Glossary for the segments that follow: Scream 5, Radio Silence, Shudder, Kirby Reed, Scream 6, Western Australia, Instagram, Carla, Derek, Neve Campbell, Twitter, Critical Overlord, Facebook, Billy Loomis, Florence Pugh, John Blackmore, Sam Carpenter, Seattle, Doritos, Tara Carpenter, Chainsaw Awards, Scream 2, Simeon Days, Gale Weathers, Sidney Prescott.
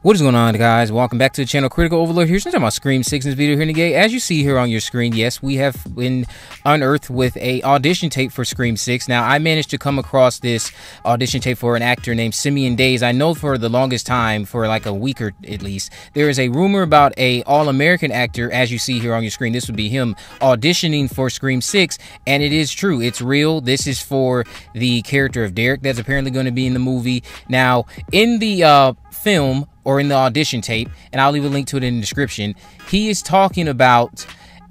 What is going on, guys? Welcome back to the channel, Critical Overlord here. So I'm talking about Scream 6 in this video here today. As you see here on your screen, yes, we have been unearthed with an audition tape for Scream 6. Now, I managed to come across this audition tape for an actor named Simeon Days. I know for the longest time, for like a week or at least, there is a rumor about an All-American actor, as you see here on your screen. This would be him auditioning for Scream 6, and it is true. It's real. This is for the character of Derek that's apparently going to be in the movie. Now, in the film, or in the audition tape, and I'll leave a link to it in the description, he is talking about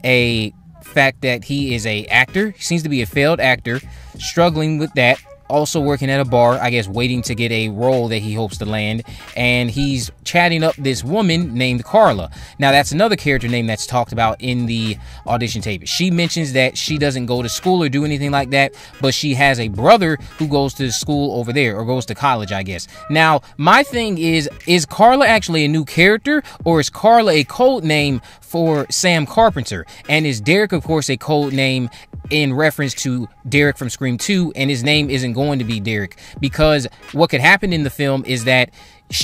a fact that he is a actor. He seems to be a failed actor, struggling with that, also working at a bar, I guess waiting to get a role that he hopes to land, and he's chatting up this woman named Carla. Now, that's another character name that's talked about in the audition tape. She mentions that she doesn't go to school or do anything like that, but she has a brother who goes to school over there, or goes to college, I guess. Now, my thing is Carla actually a new character, or is Carla a code name for Sam Carpenter? And is Derek, of course, a code name in reference to Derek from Scream 2, and his name isn't going to be Derek? Because what could happen in the film is that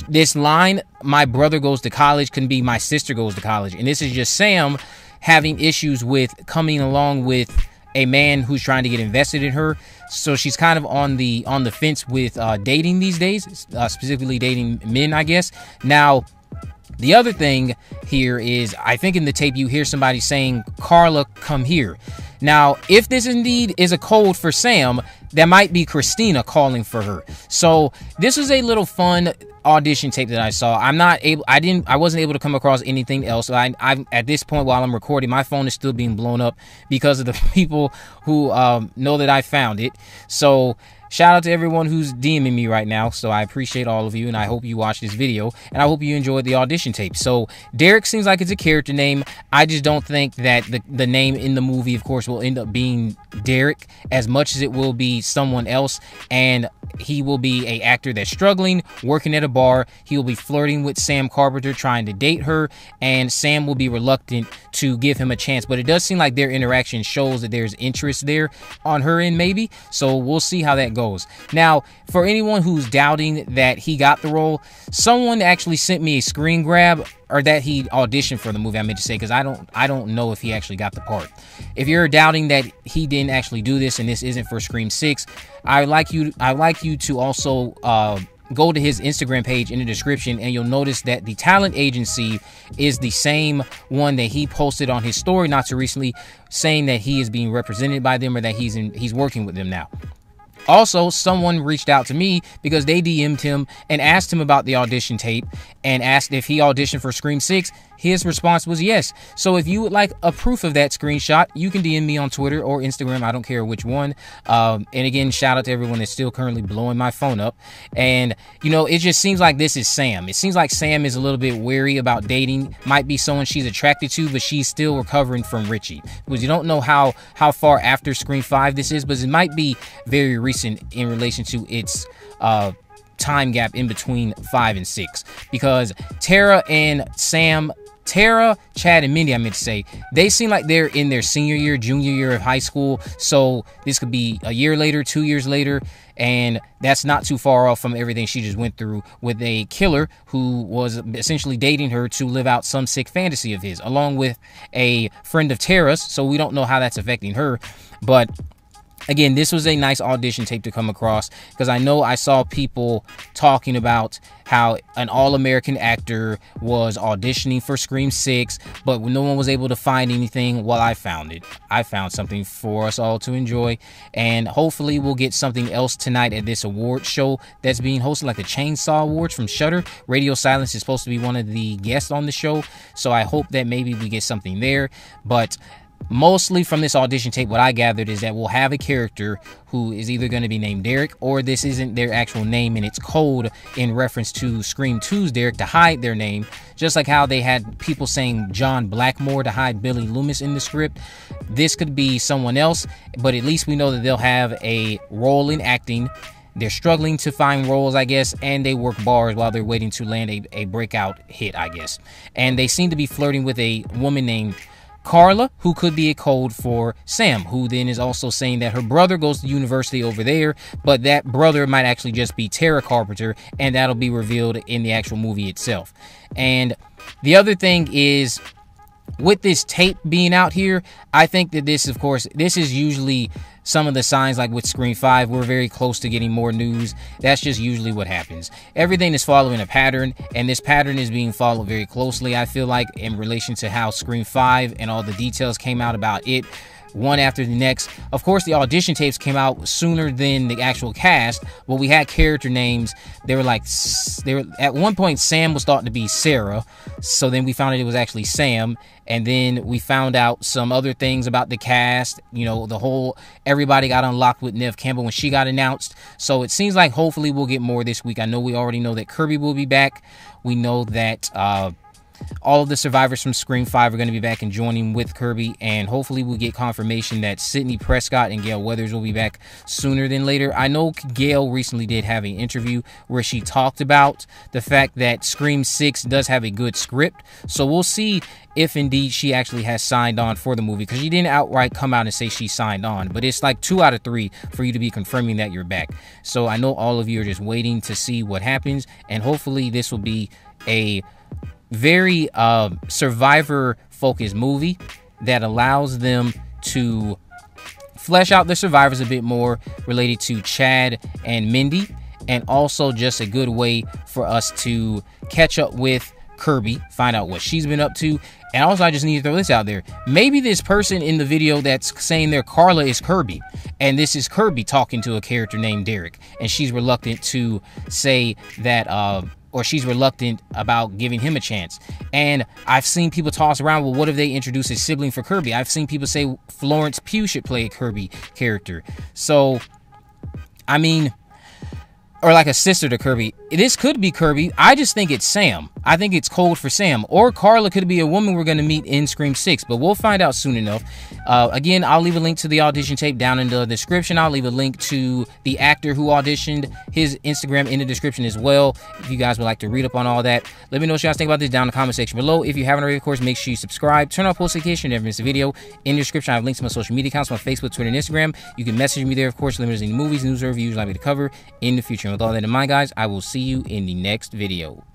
this line, "my brother goes to college," can be "my sister goes to college," and this is just Sam having issues with coming along with a man who's trying to get invested in her. So she's kind of on the fence with dating these days, specifically dating men, I guess. Now, the other thing here is, I think in the tape you hear somebody saying, "Carla, come here." Now, if this indeed is a code for Sam, that might be Christina calling for her. So this is a little fun audition tape that I saw. I wasn't able to come across anything else. I'm at this point, while I'm recording, my phone is still being blown up because of the people who know that I found it. So shout out to everyone who's DMing me right now. So I appreciate all of you, and I hope you watch this video, and I hope you enjoyed the audition tape. So Derek seems like it's a character name. I just don't think that the name in the movie, of course, will end up being Derek as much as it will be someone else. And he will be a actor that's struggling, working at a bar. He will be flirting with Sam Carpenter, trying to date her, and Sam will be reluctant to give him a chance. But it does seem like their interaction shows that there's interest there on her end, maybe. So we'll see how that goes. Now, for anyone who's doubting that he got the role, someone actually sent me a screen grab, or that he auditioned for the movie, I meant to say, because I don't know if he actually got the part. If you're doubting that he didn't actually do this, and this isn't for Scream 6, I'd like you to also go to his Instagram page in the description, and you'll notice that the talent agency is the same one that he posted on his story not too recently, saying that he is being represented by them, or that he's working with them now. Also, someone reached out to me because they DM'd him and asked him about the audition tape and asked if he auditioned for Scream 6. His response was yes. So if you would like a proof of that screenshot, you can DM me on Twitter or Instagram. I don't care which one. And again, shout out to everyone that's still currently blowing my phone up. And, you know, it just seems like this is Sam. It seems like Sam is a little bit wary about dating. Might be someone she's attracted to, but she's still recovering from Richie. Because you don't know how far after Scream 5 this is, but it might be very recent in relation to its time gap in between 5 and 6. Because Tara, Chad, and Mindy, I meant to say, they seem like they're in their senior year, junior year of high school. So this could be a year later, 2 years later, and that's not too far off from everything she just went through with a killer who was essentially dating her to live out some sick fantasy of his, along with a friend of Tara's. So we don't know how that's affecting her. But again, this was a nice audition tape to come across, because I know I saw people talking about how an All-American actor was auditioning for Scream 6, but no one was able to find anything. Well, I found it. I found something for us all to enjoy, and hopefully we'll get something else tonight at this award show that's being hosted, like the Chainsaw Awards from Shudder. Radio Silence is supposed to be one of the guests on the show, so I hope that maybe we get something there. But mostly from this audition tape, what I gathered is that we'll have a character who is either going to be named Derek, or this isn't their actual name and it's code in reference to Scream 2's Derek to hide their name, just like how they had people saying John Blackmore to hide Billy Loomis in the script. This could be someone else, but at least we know that they'll have a role in acting. They're struggling to find roles, I guess, and they work bars while they're waiting to land a breakout hit, I guess. And they seem to be flirting with a woman named Carla, who could be a code for Sam, who then is also saying that her brother goes to university over there, but that brother might actually just be Tara Carpenter, and that'll be revealed in the actual movie itself. And the other thing is, with this tape being out here, I think that this, of course, this is usually some of the signs, like with Scream 5, we're very close to getting more news. That's just usually what happens. Everything is following a pattern, and this pattern is being followed very closely, I feel like, in relation to how Scream 5 and all the details came out about it, one after the next. Of course, the audition tapes came out sooner than the actual cast, but we had character names. They were like, at one point, Sam was thought to be Sarah, so then we found out it was actually Sam, and then we found out some other things about the cast. You know, the whole, everybody got unlocked with Neve Campbell when she got announced, so it seems like hopefully we'll get more this week. I know we already know that Kirby will be back. We know that, all of the survivors from Scream 5 are going to be back and joining with Kirby, and hopefully we'll get confirmation that Sidney Prescott and Gale Weathers will be back sooner than later. I know Gale recently did have an interview where she talked about the fact that Scream 6 does have a good script, so we'll see if indeed she actually has signed on for the movie, because she didn't outright come out and say she signed on, but it's like 2 out of 3 for you to be confirming that you're back. So I know all of you are just waiting to see what happens, and hopefully this will be a very survivor focused movie that allows them to flesh out the survivors a bit more, related to Chad and Mindy, and also just a good way for us to catch up with Kirby, find out what she's been up to. And also, I just need to throw this out there. Maybe this person in the video that's saying there, Carla, is Kirby. And this is Kirby talking to a character named Derek. And she's reluctant to say that, or she's reluctant about giving him a chance. And I've seen people toss around, well, what if they introduce a sibling for Kirby? I've seen people say Florence Pugh should play a Kirby character. So, I mean, or like a sister to Kirby. This could be Kirby. I just think it's Sam. I think it's cold for Sam. Or Carla could be a woman we're going to meet in Scream 6, but we'll find out soon enough. Again, I'll leave a link to the audition tape down in the description. I'll leave a link to the actor who auditioned, his Instagram, in the description as well, if you guys would like to read up on all that. Let me know what you guys think about this down in the comment section below. If you haven't already, of course, make sure you subscribe, turn on post notifications, never miss a video. In the description, I have links to my social media accounts, my Facebook, Twitter, and Instagram. You can message me there, of course, let me know any movies, news, or reviews I'd like me to cover in the future. And with all that in mind, guys, I will see you in the next video.